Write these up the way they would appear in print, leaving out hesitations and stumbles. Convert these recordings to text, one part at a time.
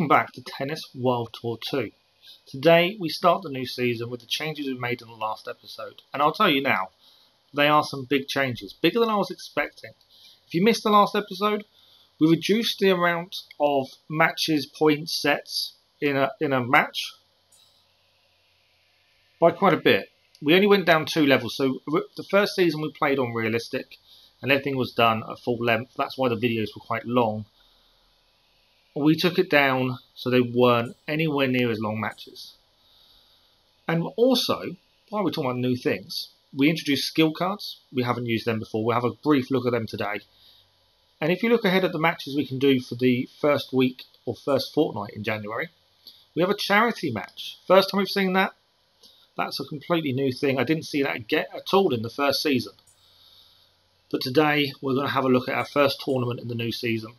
Welcome back to Tennis World Tour 2. Today we start the new season with the changes we made in the last episode, and I'll tell you now, they are some big changes, bigger than I was expecting. If you missed the last episode, we reduced the amount of matches, points, sets in a match by quite a bit. We only went down 2 levels, so the first season we played on realistic, and everything was done at full length. That's why the videos were quite long. We took it down so they weren't anywhere near as long matches. And also, while we're talking about new things, we introduced skill cards. We haven't used them before. We'll have a brief look at them today. And if you look ahead at the matches we can do for the first week or first fortnight in January, we have a charity match. First time we've seen that. That's a completely new thing. I didn't see that at all in the first season. But today we're going to have a look at our first tournament in the new season.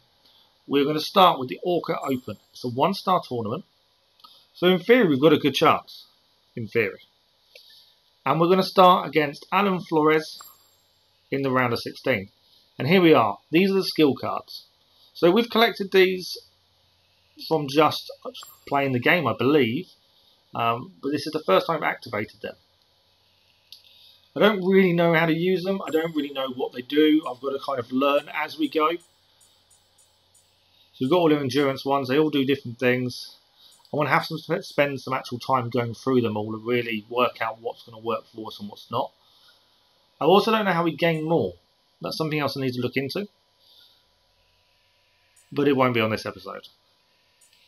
We're going to start with the Orca Open. It's a 1-star tournament. So in theory, we've got a good chance. In theory. And we're going to start against Alan Flores in the round of 16. And here we are. These are the skill cards. So we've collected these from just playing the game, I believe. But this is the first time I've activated them. I don't really know how to use them. I don't really know what they do. I've got to kind of learn as we go. We've got all the endurance ones, they all do different things. I want to have to spend some actual time going through them all and really work out what's going to work for us and what's not. I also don't know how we gain more. That's something else I need to look into. But it won't be on this episode.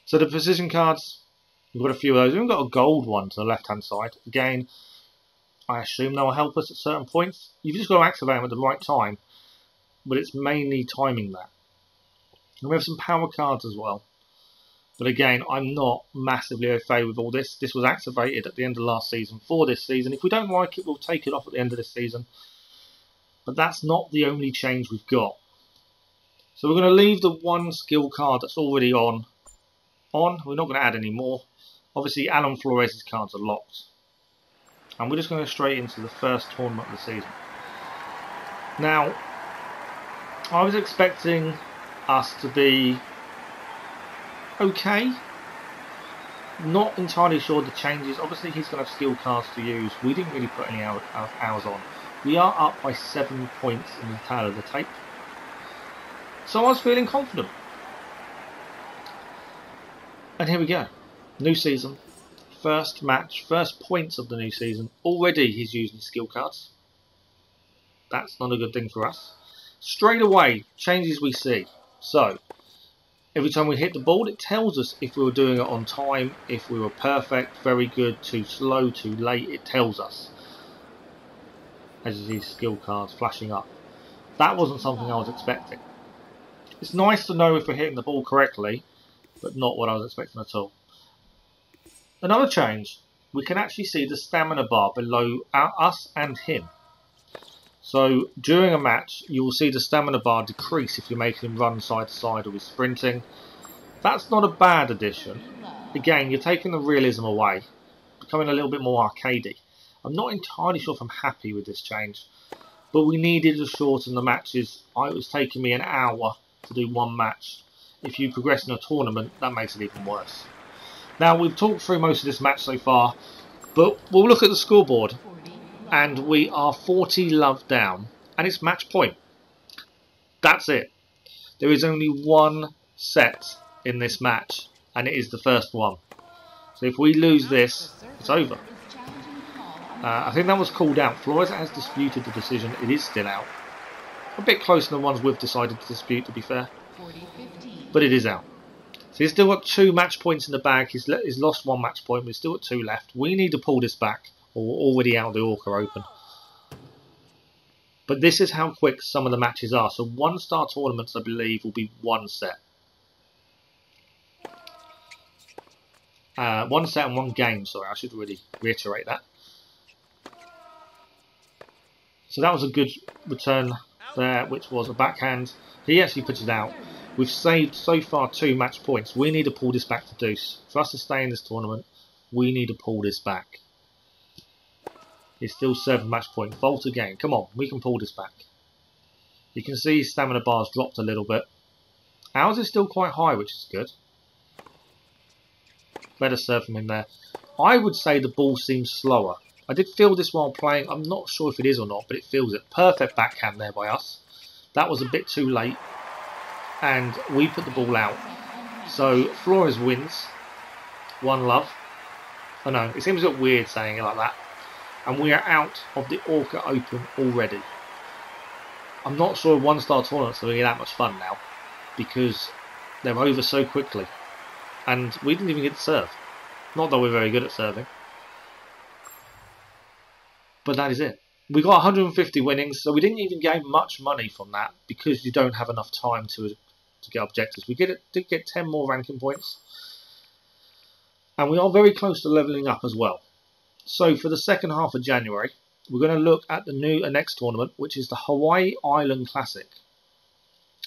So the precision cards, we've got a few of those. We've even got a gold one to the left-hand side. Again, I assume they'll help us at certain points. You've just got to activate them at the right time. But it's mainly timing that. And we have some power cards as well. But again, I'm not massively au fait with all this. This was activated at the end of last season for this season. If we don't like it, we'll take it off at the end of this season. But that's not the only change we've got. So we're going to leave the one skill card that's already on. We're not going to add any more. Obviously, Alan Flores' cards are locked. And we're just going to go straight into the first tournament of the season. Now, I was expecting us to be okay. Not entirely sure the changes. Obviously he's going to have skill cards to use. We didn't really put any of ours on. We are up by 7 points in the tail of the tape. So I was feeling confident. And here we go. New season. First match. First points of the new season. Already he's using skill cards. That's not a good thing for us. Straight away, changes we see. So, every time we hit the ball, it tells us if we were doing it on time, if we were perfect, very good, too slow, too late, it tells us. As you see, skill cards flashing up. That wasn't something I was expecting. It's nice to know if we're hitting the ball correctly, but not what I was expecting at all. Another change, we can actually see the stamina bar below us and him. So during a match, you'll see the stamina bar decrease if you're making him run side to side or he's sprinting. That's not a bad addition. Again, you're taking the realism away, becoming a little bit more arcadey. I'm not entirely sure if I'm happy with this change, but we needed to shorten the matches. It was taking me an hour to do one match. If you progress in a tournament, that makes it even worse. Now, we've talked through most of this match so far, but we'll look at the scoreboard. And we are 40 love down. And it's match point. That's it. There is only one set in this match. And it is the first one. So if we lose this, it's over. I think that was called out. Flores has disputed the decision. It is still out. A bit closer than the ones we've decided to dispute, to be fair. But it is out. So he's still got 2 match points in the bag. He's lost 1 match point. We've still got 2 left. We need to pull this back. Or we're already out of the Orca Open. But this is how quick some of the matches are. So 1-star tournaments, I believe, will be 1 set. 1 set and 1 game, sorry. I should really reiterate that. So that was a good return there, which was a backhand. He actually put it out. We've saved, so far, 2 match points. We need to pull this back to deuce. For us to stay in this tournament, we need to pull this back. He's still 7 match point. Fault again. Come on, we can pull this back. You can see his stamina bar's dropped a little bit. Ours is still quite high, which is good. better serve from him there. I would say the ball seems slower. I did feel this while playing. I'm not sure if it is or not, but it feels it. Perfect backhand there by us. That was a bit too late, and we put the ball out. So Flores wins. One love. I know, it seems a bit weird saying it like that. And we are out of the Orca Open already. I'm not sure one-star tournaments are really that much fun now, because they're over so quickly. And we didn't even get to serve. Not that we're very good at serving. But that is it. We got 150 winnings, so we didn't even gain much money from that, because you don't have enough time to get objectives. We did get 10 more ranking points. And we are very close to levelling up as well. So for the second half of January, we're going to look at the next tournament, which is the Hawaii Island Classic.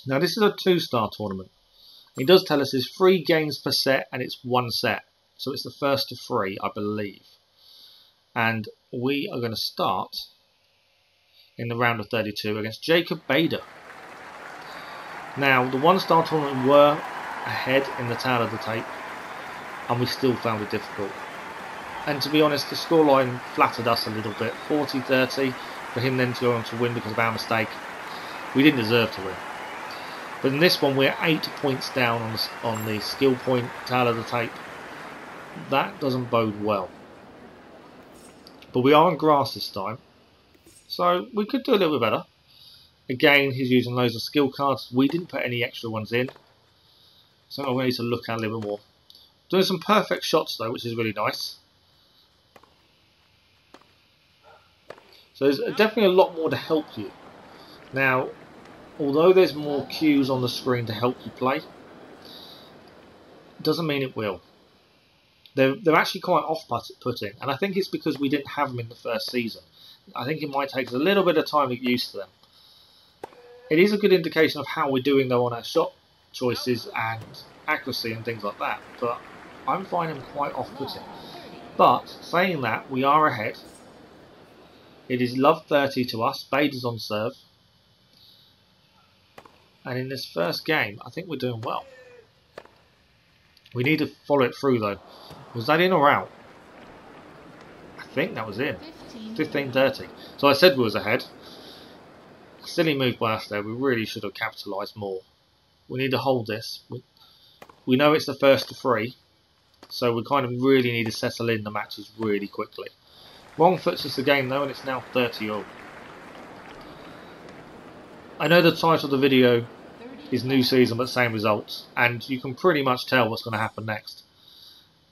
Now this is a 2-star tournament. It does tell us it's 3 games per set and it's 1 set. So it's the first to 3, I believe. And we are going to start in the round of 32 against Jacob Bader. Now the 1-star tournament were ahead in the tail of the tape, and we still found it difficult. And to be honest, the scoreline flattered us a little bit. 40-30 for him then to go on to win because of our mistake. We didn't deserve to win. But in this one, we're 8 points down on the skill point, tail of the tape. That doesn't bode well. But we are on grass this time, so we could do a little bit better. Again, he's using loads of skill cards. We didn't put any extra ones in, so we need to look at a little bit more. Doing some perfect shots though, which is really nice. So there's definitely a lot more to help you. Now, although there's more cues on the screen to help you play, doesn't mean it will. They're actually quite off-putting, and I think it's because we didn't have them in the first season. I think it might take us a little bit of time to get used to them. It is a good indication of how we're doing though on our shot choices and accuracy and things like that, but I'm finding them quite off-putting. But saying that, we are ahead. It is love 30 to us. Bader's on serve, and in this first game I think we're doing well. We need to follow it through though. Was that in or out? I think that was in. 15-30. So I said we was ahead. Silly move by us there. We really should have capitalised more. We need to hold this. We know it's the first to 3, so we kind of really need to settle in the matches really quickly. Wrong foots us the game though, and it's now 30-0. I know the title of the video is new season but same results, and you can pretty much tell what's going to happen next.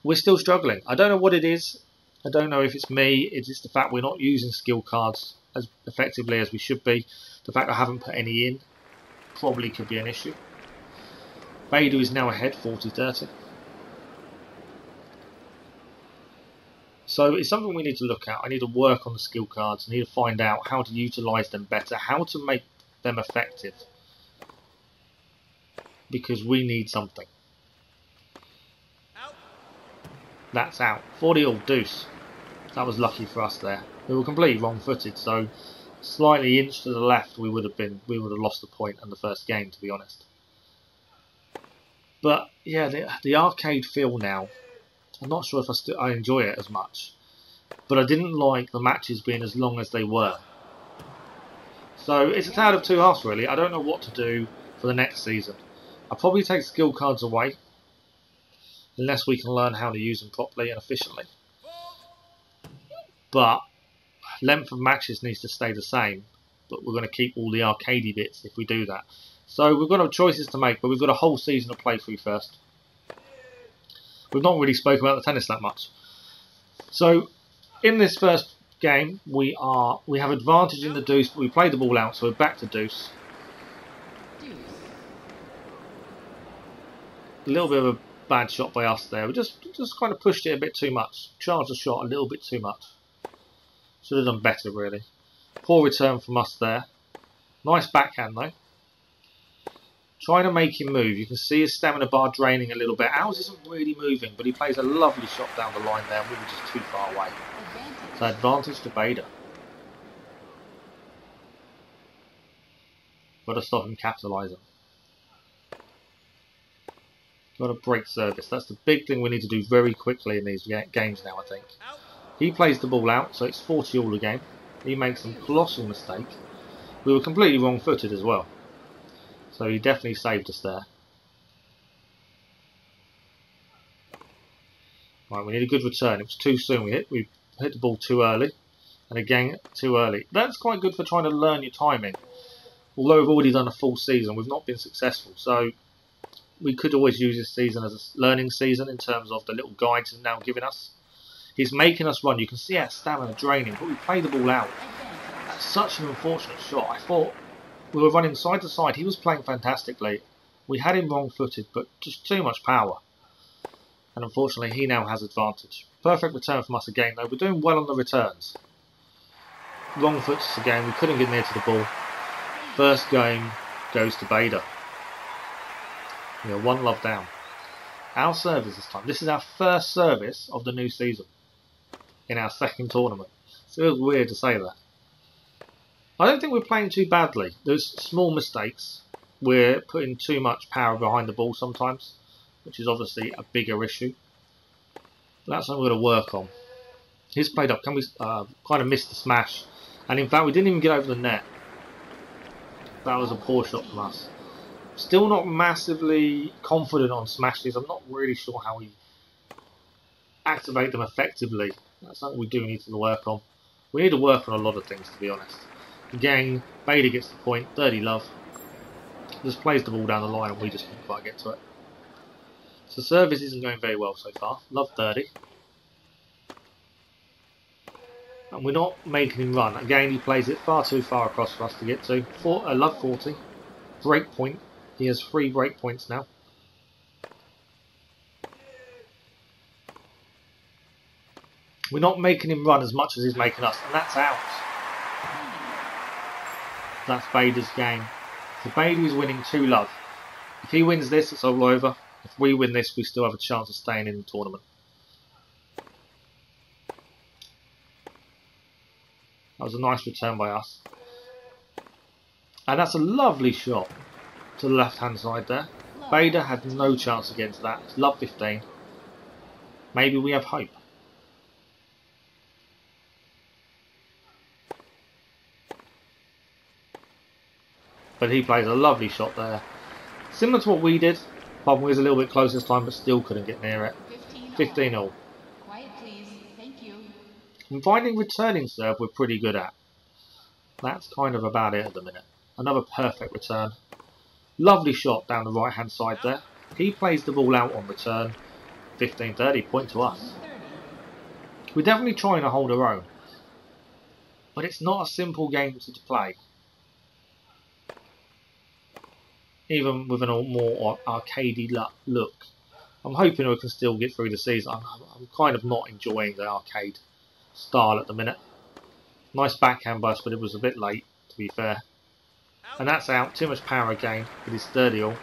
We're still struggling. I don't know what it is. I don't know if it's me. It's just the fact we're not using skill cards as effectively as we should be. The fact I haven't put any in probably could be an issue. Bader is now ahead, 40-30. So it's something we need to look at. I need to work on the skill cards. I need to find out how to utilise them better, how to make them effective. Because we need something. Out. That's out. 40-0 deuce. That was lucky for us there. We were completely wrong-footed, so slightly inch to the left we would have lost the point in the first game, to be honest. But yeah, the arcade feel now, I'm not sure if I enjoy it as much. But I didn't like the matches being as long as they were. So it's a tale of two halves really. I don't know what to do for the next season. I'll probably take skill cards away, unless we can learn how to use them properly and efficiently. But length of matches needs to stay the same. But we're going to keep all the arcadey bits if we do that. So we've got our choices to make, but we've got a whole season to play through first. We've not really spoken about the tennis that much. So in this first game, we have advantage in the deuce, but we played the ball out, so we're back to deuce. A little bit of a bad shot by us there. We just kind of pushed it a bit too much. Charged the shot a little bit too much. Should have done better, really. Poor return from us there. Nice backhand, though. Trying to make him move. You can see his stamina bar draining a little bit. Ours isn't really moving, but he plays a lovely shot down the line there, and we were just too far away. So advantage to Bader. Got to stop him capitalising. Got to break service. That's the big thing we need to do very quickly in these games now, I think. He plays the ball out, so it's 40 all again. He makes some colossal mistake. We were completely wrong-footed as well. So he definitely saved us there. Right, we need a good return. It was too soon we hit. We hit the ball too early. And again, too early. That's quite good for trying to learn your timing. Although we've already done a full season, we've not been successful. So we could always use this season as a learning season in terms of the little guides he's now giving us. He's making us run. You can see our stamina draining, but we play the ball out. That's such an unfortunate shot. I thought we were running side to side. He was playing fantastically. We had him wrong-footed, but just too much power. And unfortunately, he now has advantage. Perfect return from us again, though. We're doing well on the returns. Wrong-footed again. We couldn't get near to the ball. First game goes to Bader. We are one love down. Our service this time. This is our first service of the new season. In our second tournament. It feels weird to say that. I don't think we're playing too badly. There's small mistakes. We're putting too much power behind the ball sometimes, which is obviously a bigger issue. But that's something we're going to work on. He's played up. Can we kind of missed the smash? And in fact, we didn't even get over the net. That was a poor shot from us. Still not massively confident on smashes. I'm not really sure how we activate them effectively. That's something we do need to work on. We need to work on a lot of things, to be honest. Again, Bader gets the point. 30 love. Just plays the ball down the line and we just can't quite get to it. So service isn't going very well so far. Love 30. And we're not making him run. Again, he plays it far too far across for us to get to. Love 40. Break point. He has 3 break points now. We're not making him run as much as he's making us. And that's out. That's Bader's game. So Bader is winning 2 love. If he wins this, it's all over. If we win this, we still have a chance of staying in the tournament. That was a nice return by us. And that's a lovely shot to the left-hand side there. Bader had no chance against that. It's love 15. Maybe we have hope. But he plays a lovely shot there. Similar to what we did. Problem was a little bit closer this time, but still couldn't get near it. 15 all. Quiet, please. Thank you. And finding returning serve, we're pretty good at. That's kind of about it at the minute. Another perfect return. Lovely shot down the right-hand side there. He plays the ball out on return. 15-30, point to us. We're definitely trying to hold our own. But it's not a simple game to play. Even with a more arcadey look. I'm hoping we can still get through the season. I'm kind of not enjoying the arcade style at the minute. Nice backhand by us, but it was a bit late, to be fair. And that's out. Too much power again. It is 30 all.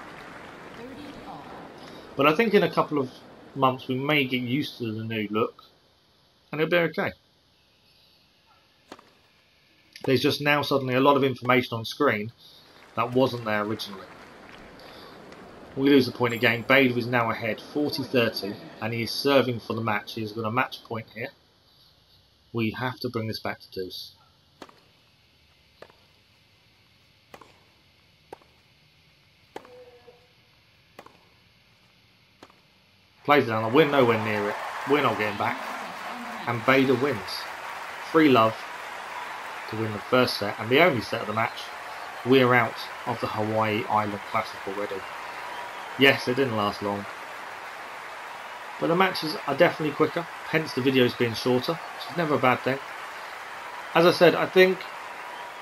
But I think in a couple of months we may get used to the new look. And it'll be okay. There's just now suddenly a lot of information on screen that wasn't there originally. We lose the point again. Bader is now ahead, 40-30, and he is serving for the match. He has got a match point here. We have to bring this back to deuce. Plays it down. We're nowhere near it. We're not getting back. And Bader wins. 3 love to win the first set, and the only set of the match. We're out of the Hawaii Island Classic already. Yes, it didn't last long. But the matches are definitely quicker, hence the videos being shorter, which is never a bad thing. As I said, I think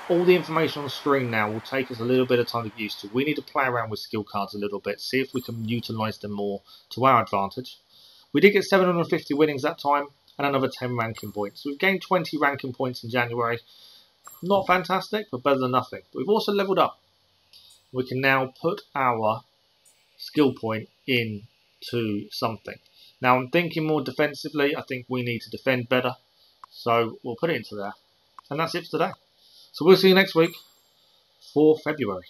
all the information on the screen now will take us a little bit of time to get used to. We need to play around with skill cards a little bit, see if we can utilise them more to our advantage. We did get 750 winnings that time, and another 10 ranking points. We've gained 20 ranking points in January. Not fantastic, but better than nothing. But we've also levelled up. We can now put our skill point into something. Now I'm thinking more defensively. I think we need to defend better, so we'll put it into there. And that's it for today. So we'll see you next week for February.